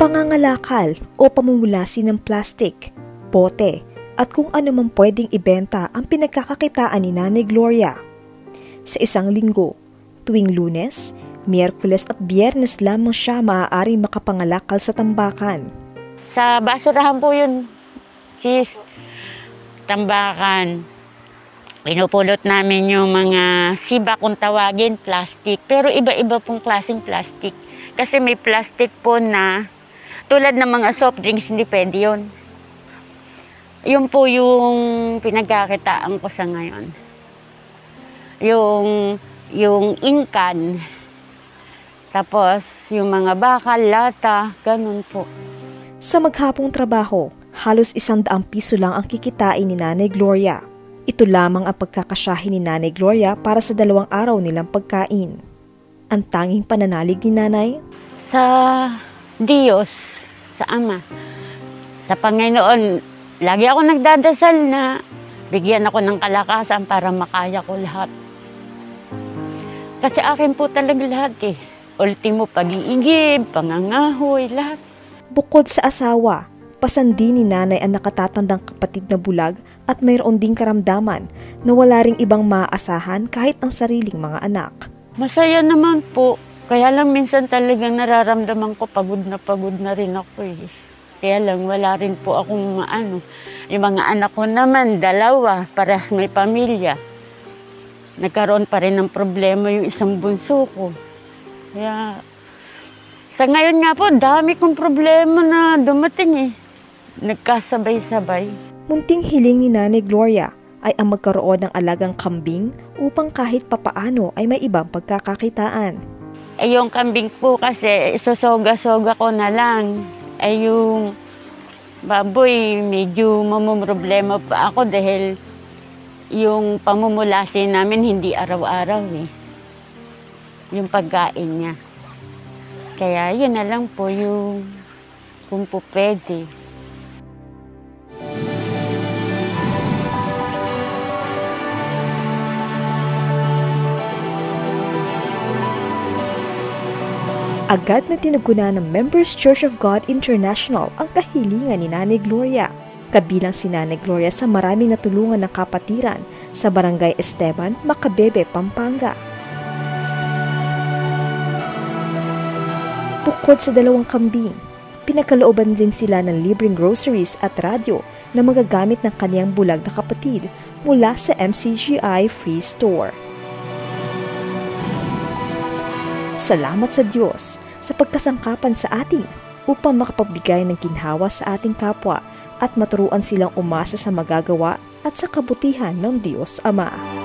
pangangalakal o pamumulasi ng plastik, bote at kung anumang pwedeng ibenta ang pinagkakakitaan ni Nanay Gloria. Sa isang linggo, tuwing Lunes, Miyerkules at Biyernes lamang siya maaari makapangalakal sa tambakan. Sa basurahan po yun, sis, tambakan. Pinupulot namin yung mga siba kung tawagin, plastic. Pero iba-iba pong klaseng plastic. Kasi may plastic po na tulad ng mga soft drinks, hindi pwede yun. Yun po yung pinagkakitaan ko sa ngayon. Yung inkan, tapos yung mga bakal, lata, ganun po. Sa maghapong trabaho, halos 100 piso lang ang kikitain ni Nanay Gloria. Ito lamang ang pagkakasyahin ni Nanay Gloria para sa 2 araw nilang pagkain. Ang tanging pananalig ni Nanay? Sa Diyos, sa Ama, sa Panginoon, lagi ako nagdadasal na bigyan ako ng kalakasan para makaya ko lahat. Kasi akin po talaga lahat eh. Ultimo pag-iigib, pangangahoy, lahat. Bukod sa asawa, pasandin ni Nanay ang nakatatandang kapatid na bulag at mayroon ding karamdaman na wala ring ibang maaasahan kahit ang sariling mga anak. Masaya naman po, kaya lang minsan talagang nararamdaman ko pagod na rin ako eh. Kaya lang wala rin po akong maano. Yung mga anak ko naman, 2, parehas may pamilya. Nagkaroon pa rin ng problema yung isang bunso ko. Kaya sa ngayon nga po, dami kong problema na dumating eh. Nagkasabay-sabay. Munting hiling ni Nanay Gloria ay ang magkaroon ng alagang kambing upang kahit papaano ay may ibang pagkakakitaan. Ay yung kambing po kasi susoga-soga ko na lang. Ay yung baboy, medyo mamumroblema pa ako dahil yung pamumulasin namin hindi araw-araw eh. Yung pagkain niya. Kaya yun na lang po yung kung po pwede. Agad na tinagunan ng Members Church of God International ang kahilingan ni Nanay Gloria. Kabilang si Nanay Gloria sa maraming natulungan ng kapatiran sa Barangay Esteban, Macabebe, Pampanga. Bukod sa 2 kambing, pinakalooban din sila ng libreng groceries at radyo na magagamit ng kaniyang bulag na kapatid mula sa MCGI Free Store. Salamat sa Diyos sa pagkasangkapan sa atin upang makapagbigay ng ginhawa sa ating kapwa at maturuan silang umasa sa magagawa at sa kabutihan ng Diyos Ama.